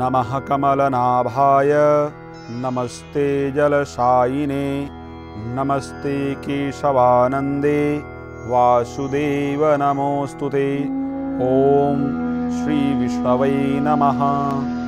नमः कमलनाभाय नमस्ते जलशायिने नमस्ते केशवानंदे वासुदेव नमोस्तुते। ओम श्री विष्णवे नमः।